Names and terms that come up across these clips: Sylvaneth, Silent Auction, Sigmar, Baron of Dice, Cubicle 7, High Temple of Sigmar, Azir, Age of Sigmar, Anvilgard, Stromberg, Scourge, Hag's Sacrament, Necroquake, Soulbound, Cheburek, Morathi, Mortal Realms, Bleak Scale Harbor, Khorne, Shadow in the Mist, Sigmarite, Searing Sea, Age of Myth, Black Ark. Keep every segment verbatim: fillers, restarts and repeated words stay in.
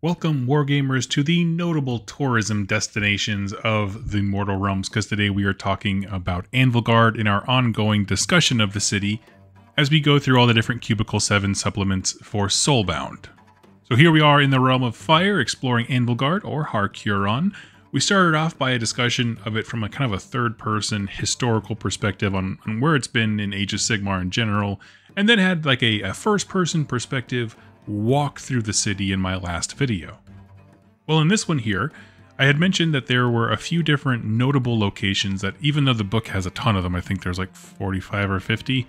Welcome, Wargamers, to the notable tourism destinations of the Mortal Realms, because today we are talking about Anvilgard in our ongoing discussion of the city as we go through all the different Cubicle seven supplements for Soulbound. So here we are in the Realm of Fire, exploring Anvilgard, or Harkuron. We started off by a discussion of it from a kind of a third-person historical perspective on, on where it's been in Age of Sigmar in general, and then had like a, a first-person perspective walk through the city in my last video. Well, in this one here, I had mentioned that there were a few different notable locations that, even though the book has a ton of them, I think there's like forty-five or fifty,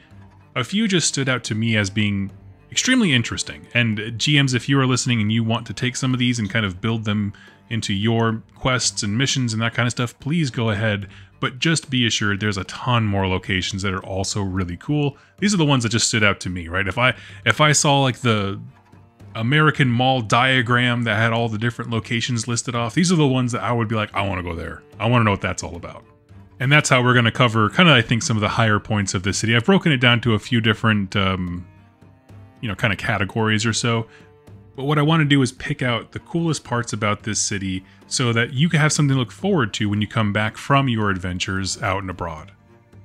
a few just stood out to me as being extremely interesting. And G Ms, if you are listening and you want to take some of these and kind of build them into your quests and missions and that kind of stuff, please go ahead. But just be assured there's a ton more locations that are also really cool. These are the ones that just stood out to me, right? If I, if I saw like the American Mall diagram that had all the different locations listed off, these are the ones that I would be like, I want to go there. I want to know what that's all about. And that's how we're going to cover kind of, I think, some of the higher points of the city. I've broken it down to a few different, um, you know, kind of categories or so. But what I want to do is pick out the coolest parts about this city so that you can have something to look forward to when you come back from your adventures out and abroad.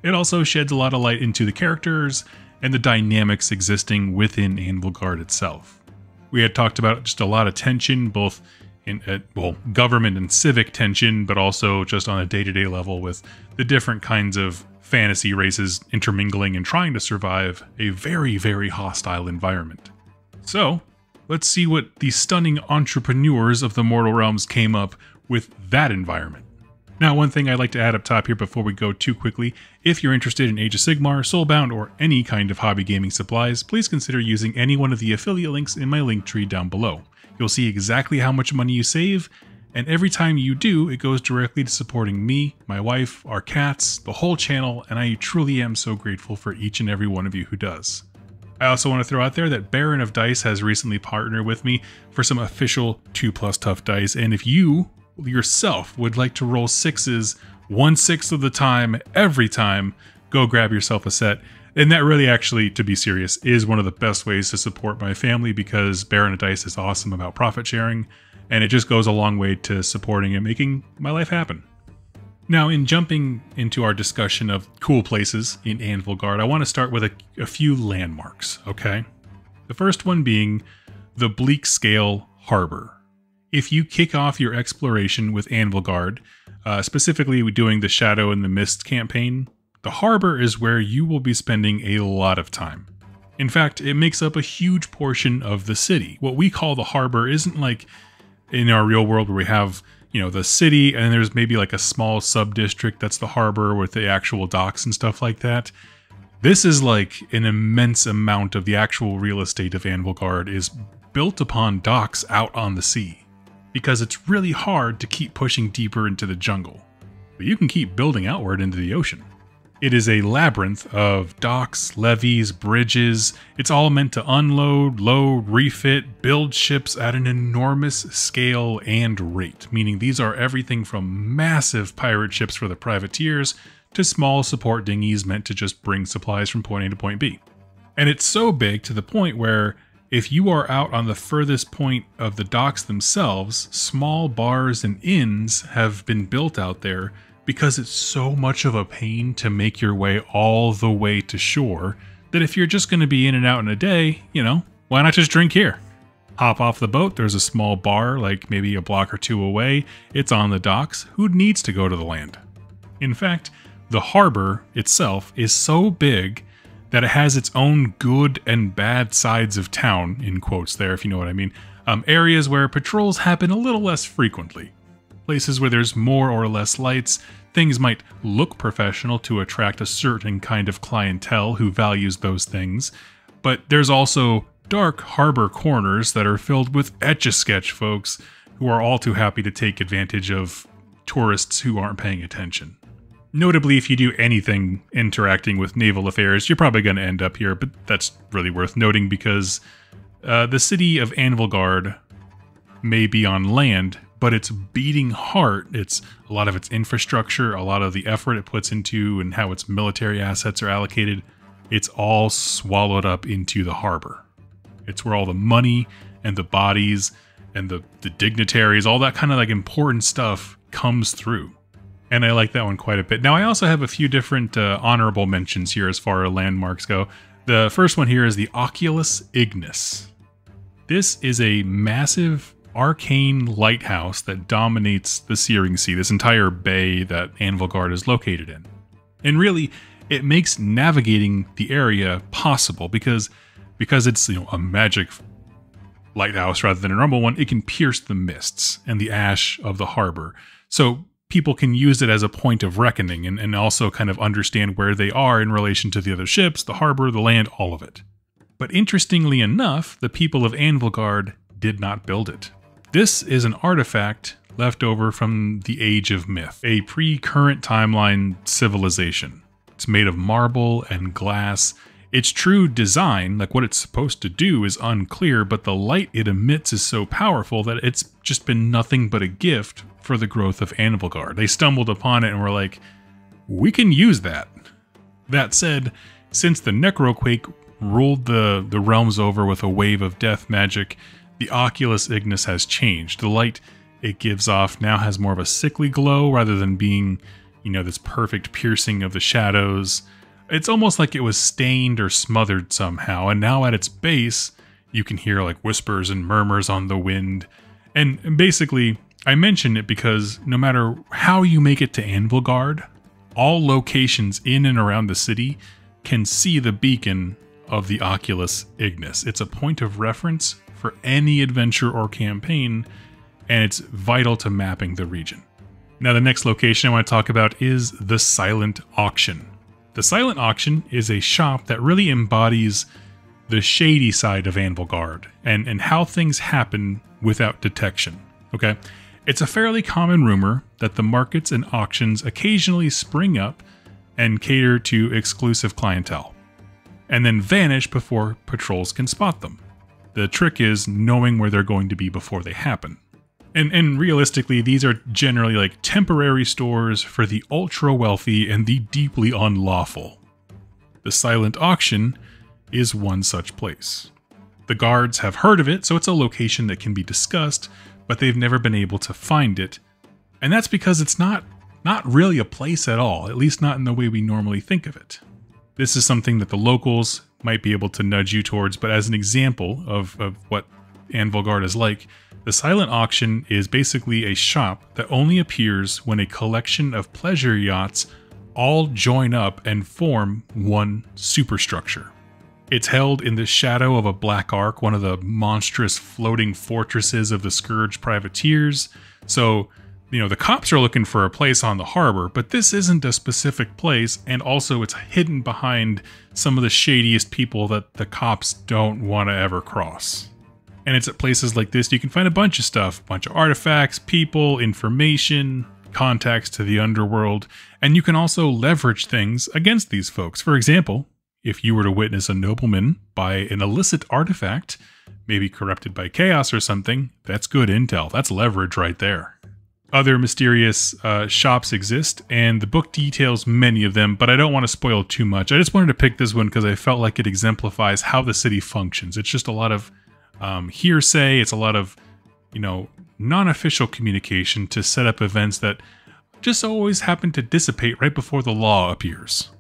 It also sheds a lot of light into the characters and the dynamics existing within Anvilgard itself. We had talked about just a lot of tension, both in, uh, well, government and civic tension, but also just on a day-to-day level with the different kinds of fantasy races intermingling and trying to survive a very, very hostile environment. So let's see what the stunning entrepreneurs of the Mortal Realms came up with that environment. Now, one thing I'd like to add up top here before we go too quickly, if you're interested in Age of Sigmar, Soulbound, or any kind of hobby gaming supplies, please consider using any one of the affiliate links in my link tree down below. You'll see exactly how much money you save, and every time you do, it goes directly to supporting me, my wife, our cats, the whole channel, and I truly am so grateful for each and every one of you who does. I also want to throw out there that Baron of Dice has recently partnered with me for some official two plus tough dice, and if you yourself would like to roll sixes one sixth of the time every time, go grab yourself a set. And that really, actually, to be serious, is one of the best ways to support my family, because Baron of Dice is awesome about profit sharing, and it just goes a long way to supporting and making my life happen. Now, in jumping into our discussion of cool places in Anvilgard, I want to start with a, a few landmarks, okay? The first one being the Bleak Scale Harbor. If you kick off your exploration with Anvilgard, uh, specifically doing the Shadow in the Mist campaign, the harbor is where you will be spending a lot of time. In fact, it makes up a huge portion of the city. What we call the harbor isn't like in our real world where we have, you know, the city and there's maybe like a small sub-district that's the harbor with the actual docks and stuff like that. This is like an immense amount of the actual real estate of Anvilgard is built upon docks out on the sea, because it's really hard to keep pushing deeper into the jungle, but you can keep building outward into the ocean. It is a labyrinth of docks, levees, bridges. It's all meant to unload, load, refit, build ships at an enormous scale and rate, meaning these are everything from massive pirate ships for the privateers to small support dinghies meant to just bring supplies from point A to point B. And it's so big to the point where if you are out on the furthest point of the docks themselves, small bars and inns have been built out there because it's so much of a pain to make your way all the way to shore that if you're just going to be in and out in a day, you know, why not just drink here? Hop off the boat, there's a small bar like maybe a block or two away, it's on the docks, who needs to go to the land? In fact, the harbor itself is so big that it has its own good and bad sides of town, in quotes there, if you know what I mean. Um, areas where patrols happen a little less frequently. Places where there's more or less lights, things might look professional to attract a certain kind of clientele who values those things, but there's also dark harbor corners that are filled with etch-a-sketch folks who are all too happy to take advantage of tourists who aren't paying attention. Notably, if you do anything interacting with naval affairs, you're probably going to end up here, but that's really worth noting because uh, the city of Anvilgard may be on land, but its beating heart, it's a lot of its infrastructure, a lot of the effort it puts into and how its military assets are allocated, it's all swallowed up into the harbor. It's where all the money and the bodies and the, the dignitaries, all that kind of like important stuff comes through. And I like that one quite a bit. Now, I also have a few different uh, honorable mentions here as far as landmarks go. The first one here is the Oculus Ignis. This is a massive arcane lighthouse that dominates the Searing Sea, this entire bay that Anvilgard is located in. And really, it makes navigating the area possible because, because it's, you know, a magic lighthouse rather than a normal one. It can pierce the mists and the ash of the harbor. So people can use it as a point of reckoning and, and also kind of understand where they are in relation to the other ships, the harbor, the land, all of it. But interestingly enough, the people of Anvilgard did not build it. This is an artifact left over from the Age of Myth, a pre-current timeline civilization. It's made of marble and glass. Its true design, like what it's supposed to do, is unclear, but the light it emits is so powerful that it's just been nothing but a gift for the growth of Anvilgard. They stumbled upon it and were like, we can use that. That said, since the Necroquake ruled the, the realms over with a wave of death magic, the Oculus Ignis has changed. The light it gives off now has more of a sickly glow rather than being, you know, this perfect piercing of the shadows. It's almost like it was stained or smothered somehow, and now at its base, you can hear like whispers and murmurs on the wind. And basically, I mention it because no matter how you make it to Anvilgard, all locations in and around the city can see the beacon of the Oculus Ignis. It's a point of reference for any adventure or campaign, and it's vital to mapping the region. Now, the next location I want to talk about is the Silent Auction. The Silent Auction is a shop that really embodies the shady side of Anvilgard and, and how things happen without detection, okay? It's a fairly common rumor that the markets and auctions occasionally spring up and cater to exclusive clientele, and then vanish before patrols can spot them. The trick is knowing where they're going to be before they happen. And, and realistically, these are generally like temporary stores for the ultra wealthy and the deeply unlawful. The Silent Auction is one such place. The guards have heard of it, so it's a location that can be discussed, but they've never been able to find it. And that's because it's not, not really a place at all, at least not in the way we normally think of it. This is something that the locals might be able to nudge you towards, but as an example of, of what Anvilgard is like, the Silent Auction is basically a shop that only appears when a collection of pleasure yachts all join up and form one superstructure. It's held in the shadow of a Black Ark, one of the monstrous floating fortresses of the Scourge privateers. So, you know, the cops are looking for a place on the harbor, but this isn't a specific place, and also it's hidden behind some of the shadiest people that the cops don't want to ever cross. And it's at places like this you can find a bunch of stuff, a bunch of artifacts, people, information, contacts to the underworld, and you can also leverage things against these folks. For example, if you were to witness a nobleman buy an illicit artifact, maybe corrupted by chaos or something, that's good intel. That's leverage right there. Other mysterious uh, shops exist, and the book details many of them, but I don't want to spoil too much. I just wanted to pick this one because I felt like it exemplifies how the city functions. It's just a lot of Um, hearsay. It's a lot of, you know, non-official communication to set up events that just always happen to dissipate right before the law appears.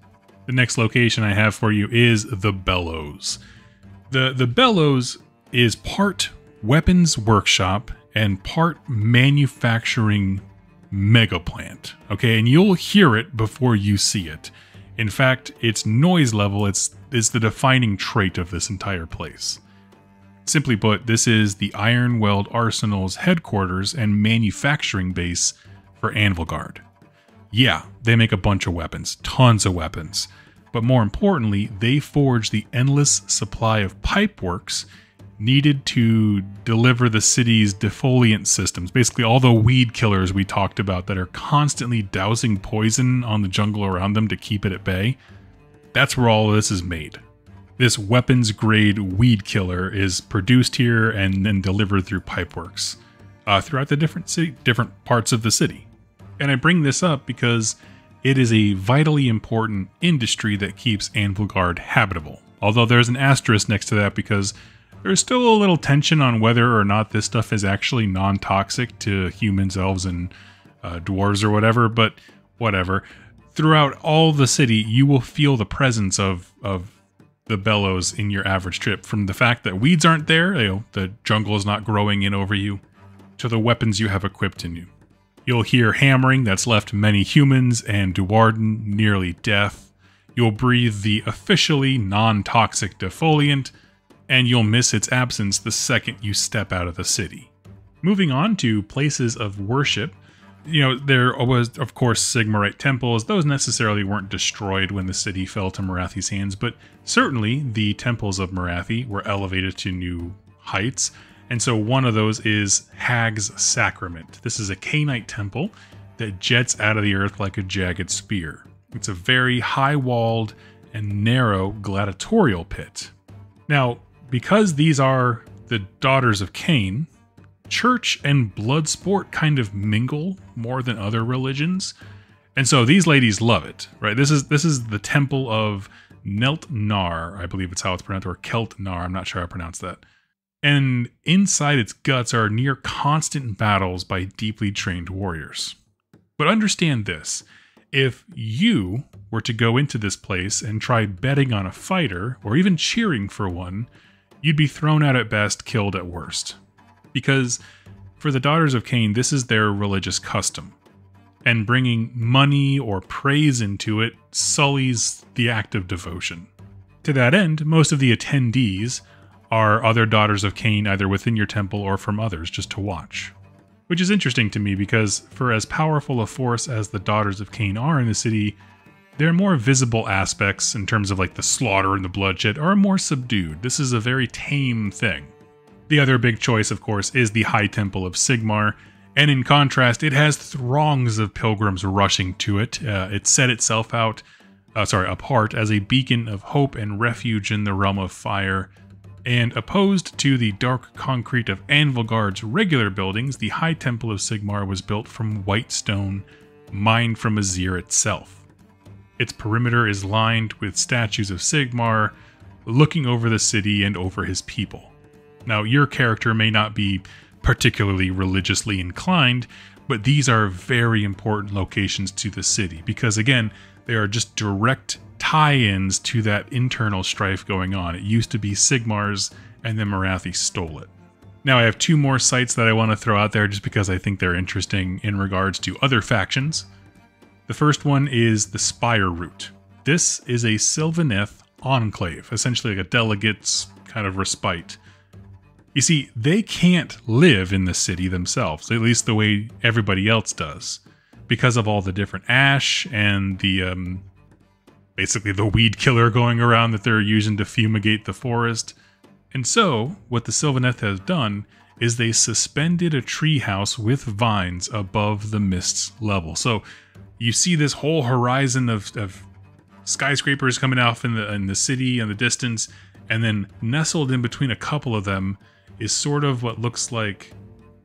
The next location I have for you is the Bellows. The, the Bellows is part weapons workshop and part manufacturing mega plant. Okay, and you'll hear it before you see it. In fact, its noise level it's, is the defining trait of this entire place. Simply put, this is the Ironweld Arsenal's headquarters and manufacturing base for Anvilgard. Yeah, they make a bunch of weapons, tons of weapons, but more importantly, they forge the endless supply of pipeworks needed to deliver the city's defoliant systems, basically all the weed killers we talked about that are constantly dousing poison on the jungle around them to keep it at bay. That's where all of this is made. This weapons-grade weed killer is produced here and then delivered through pipeworks uh, throughout the different city, different parts of the city. And I bring this up because it is a vitally important industry that keeps Anvilgard habitable. Although there's an asterisk next to that because There's still a little tension on whether or not this stuff is actually non-toxic to humans, elves, and uh, dwarves or whatever, but whatever. Throughout all the city, you will feel the presence of, of the bellows in your average trip. From the fact that weeds aren't there, you know, the jungle is not growing in over you, to the weapons you have equipped in you. You'll hear hammering that's left many humans and Duarden nearly deaf. You'll breathe the officially non-toxic defoliant, and you'll miss its absence the second you step out of the city. Moving on to places of worship, you know, there was, of course, Sigmarite temples. Those necessarily weren't destroyed when the city fell to Morathi's hands, but certainly the temples of Morathi were elevated to new heights. And so one of those is Hag's Sacrament. This is a Khainite temple that jets out of the earth like a jagged spear. It's a very high-walled and narrow gladiatorial pit. Now, because these are the Daughters of Khaine, church and blood sport kind of mingle more than other religions. And so these ladies love it, right? This is this is the temple of Neltnar, I believe it's how it's pronounced, or Keltnar, I'm not sure how I pronounced that. And inside its guts are near constant battles by deeply trained warriors. But understand this, if you were to go into this place and try betting on a fighter, or even cheering for one, you'd be thrown out at best, killed at worst. Because for the Daughters of Khaine, this is their religious custom. And bringing money or praise into it sullies the act of devotion. To that end, most of the attendees are other Daughters of Khaine, either within your temple or from others, just to watch. Which is interesting to me because for as powerful a force as the Daughters of Khaine are in the city, their more visible aspects, in terms of like the slaughter and the bloodshed, are more subdued. This is a very tame thing. The other big choice, of course, is the High Temple of Sigmar, and in contrast, it has throngs of pilgrims rushing to it. Uh, it set itself out, uh, sorry, apart as a beacon of hope and refuge in the realm of fire. And opposed to the dark concrete of Anvilgard's regular buildings, the High Temple of Sigmar was built from white stone, mined from Azir itself. Its perimeter is lined with statues of Sigmar, looking over the city and over his people. Now, your character may not be particularly religiously inclined, but these are very important locations to the city, because again, they are just direct tie-ins to that internal strife going on. It used to be Sigmar's, and then Morathi stole it. Now I have two more sites that I want to throw out there just because I think they're interesting in regards to other factions. The first one is the Spire Route. This is a Sylvaneth enclave, essentially like a delegate's kind of respite. You see, they can't live in the city themselves, at least the way everybody else does, because of all the different ash and the um, basically the weed killer going around that they're using to fumigate the forest. And so, what the Sylvaneth has done is they suspended a treehouse with vines above the mist's level. So, you see this whole horizon of, of skyscrapers coming off in the, in the city in the distance, and then nestled in between a couple of them is sort of what looks like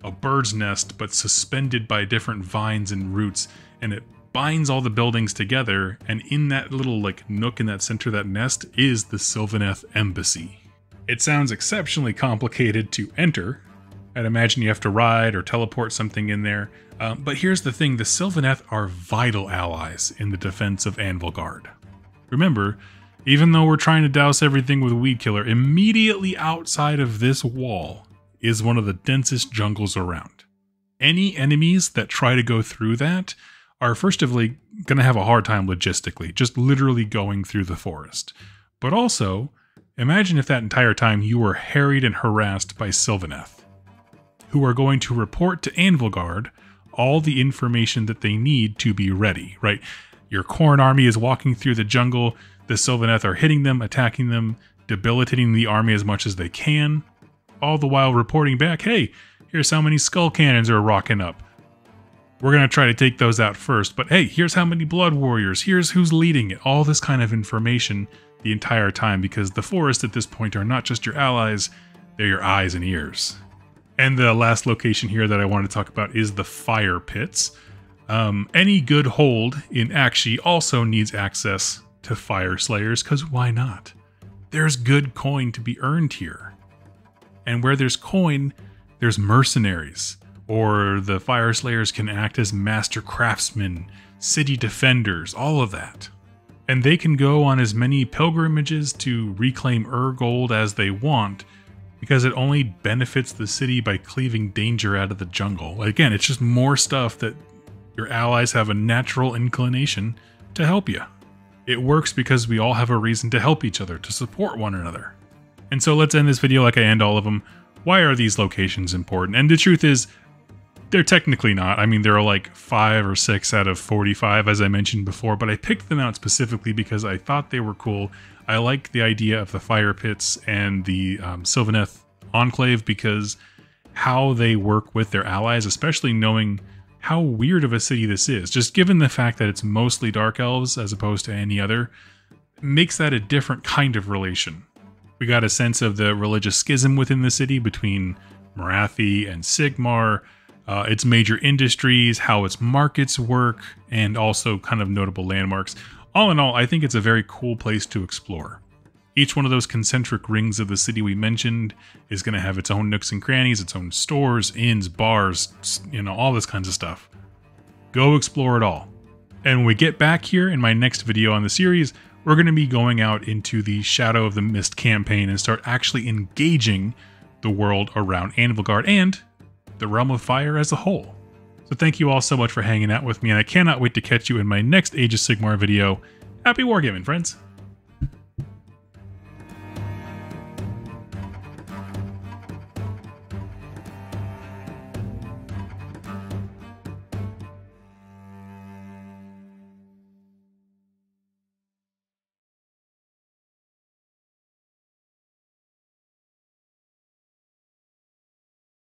a bird's nest, but suspended by different vines and roots, and it binds all the buildings together, and in that little like nook in that center of that nest is the Sylvaneth Embassy. It sounds exceptionally complicated to enter. I'd imagine you have to ride or teleport something in there, um, but here's the thing, the Sylvaneth are vital allies in the defense of Anvilgard. Remember, even though we're trying to douse everything with a weed killer, immediately outside of this wall is one of the densest jungles around. Any enemies that try to go through that are first of all going to have a hard time logistically, just literally going through the forest. But also, imagine if that entire time you were harried and harassed by Sylvaneth, who are going to report to Anvilgard all the information that they need to be ready, right? Your Khorne army is walking through the jungle, the Sylvaneth are hitting them, attacking them, debilitating the army as much as they can, all the while reporting back, hey, here's how many skull cannons are rocking up. We're going to try to take those out first, but hey, here's how many blood warriors, here's who's leading it, all this kind of information the entire time, because the forest at this point are not just your allies, they're your eyes and ears. And the last location here that I want to talk about is the fire pits. Um, any good hold in Aqshy also needs access to fire slayers, because why not? There's good coin to be earned here. And where there's coin, there's mercenaries, or the Fire Slayers can act as master craftsmen, city defenders, all of that. And they can go on as many pilgrimages to reclaim Urgold as they want, because it only benefits the city by cleaving danger out of the jungle. Again, it's just more stuff that your allies have a natural inclination to help you. It works because we all have a reason to help each other, to support one another. And so let's end this video like I end all of them. Why are these locations important? And the truth is, they're technically not. I mean, there are like five or six out of forty-five, as I mentioned before, but I picked them out specifically because I thought they were cool. I like the idea of the fire pits and the um, Sylvaneth Enclave because how they work with their allies, especially knowing how weird of a city this is. Just given the fact that it's mostly Dark Elves as opposed to any other, makes that a different kind of relation. We got a sense of the religious schism within the city between Morathi and Sigmar, uh, its major industries, how its markets work, and also kind of notable landmarks. All in all, I think it's a very cool place to explore. Each one of those concentric rings of the city we mentioned is going to have its own nooks and crannies, its own stores, inns, bars, you know, all this kinds of stuff. Go explore it all. And when we get back here in my next video on the series, we're going to be going out into the Shadow of the Mist campaign and start actually engaging the world around Anvilgard and the Realm of Fire as a whole. So thank you all so much for hanging out with me, and I cannot wait to catch you in my next Age of Sigmar video. Happy wargaming, friends!